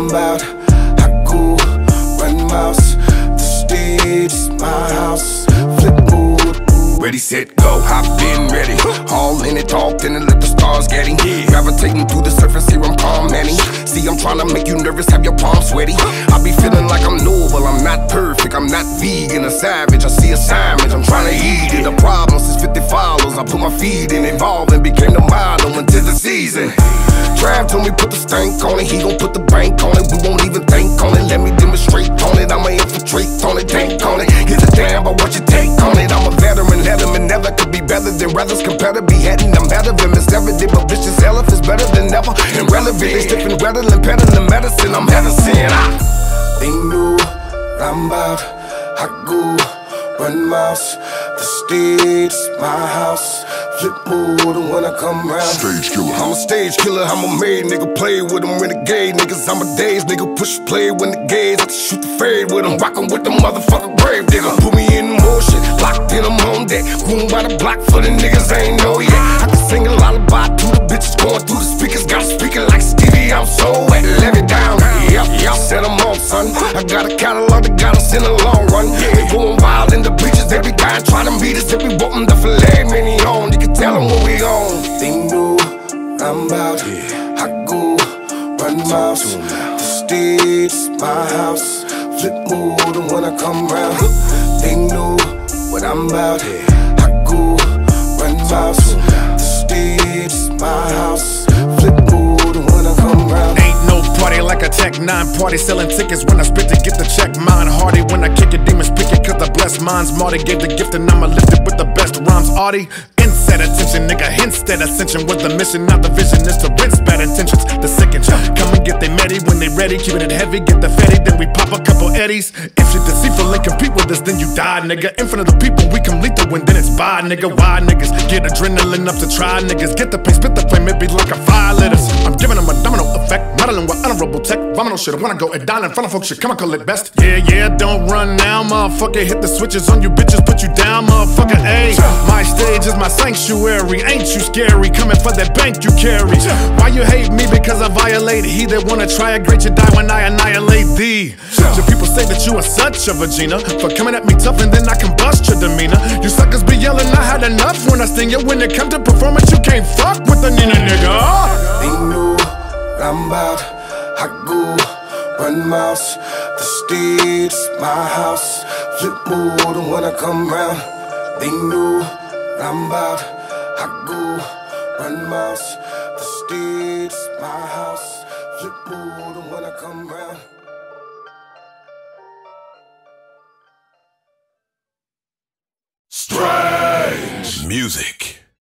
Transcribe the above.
I'm about. I go run mouse. The stage is my house. Flip mode. Ready, set, go. I've been ready. All in it, talked in it, let the stars getting. Gravitating through the surface, here I'm calm, Manny. See, I'm trying to make you nervous, have your palms sweaty. I be feeling like I'm noble, I'm not perfect, I'm not vegan, a savage. I see assignments, I'm trying to eat it. A problem since 50 follows. I put my feet in, involved and became the model until the season. Drive till me put the stank on it, he gon' put the bank on it. We won't even think on it, let me demonstrate on it. I'ma infiltrate on it, tank on it. Give a damn about what you take on it. I'm a veteran, letterman, never could be better than others. Competitor beheading, I'm better than Miss Everett. But vicious elephants better than ever, irrelevant. They stepping better than peddling medicine, I'm medicine. They know what I'm about. I go run mouse. The stage is my house. Flip mode when I come round. Stage killer. I'm a stage killer, I'm a made nigga. Play with them renegade niggas, I'm a daze nigga. Push play when the gaze, I just shoot the fade with them. Rockin' with the motherfucking grave digger. Put me in motion, locked in, I'm on deck. Room by the block for the niggas I ain't know yet. I can sing a lullaby to the bitches going through the speakers. Got speaking like Stevie, I'm so wet. Let me down, yep, set them off, son. I got a catalog that got us in the long run. They going wild in the beaches, they be dying, try to meet us. If we want them to fillet, many on. You can tell them what we on. They know what I'm about. I go run mouse. The stage is my house. Flip mode when I come round. They know what I'm about. I go run mouse. The stage is my house. Flip mode when I come round. Ain't no party like a Tech N9ne party. Selling tickets when I spit to get the check. Mine hardy when I kick it, demons pick it. Cause I bless mine's Marty. Gave the gift and I'ma lift it with the best rhymes. Artie instead attention, nigga, hints that ascension was the mission, not the vision. Is to rinse bad intentions, the second. Come and get they meddy when they ready. Keeping it heavy, get the fetty, then we pop a couple eddies. If shit deceitful and compete with us, then you die, nigga. In front of the people, we come lethal and then it's bye, nigga. Why niggas get adrenaline up to try, niggas? Get the pain, spit the flame, it be like a fire lit us. I'm giving them a domino effect, modeling with honorable tech. Vomiting shit, I wanna go and dine in front of folks, shit, chemical at best. Yeah, don't run now, motherfucker. Hit the switches on you bitches, put you down, motherfucker. Ayy, my stage is my sanctuary, ain't you scary? Coming for that bank you carry. Why you hate me? Because I violate he that wanna try a great, you die when I annihilate thee. Your people say that you are such a vagina for coming at me tough and then I combust your demeanor. You suckers be yelling, I had enough when I sting you. When it comes to performance, you can't fuck with a nina, nigga. They know what I'm about. I go run mouse. The stage is my house. Flip mode when I come round. They know I'm about. I go run mouse. The stage is my house. Flip mode when I come round. Strange Music.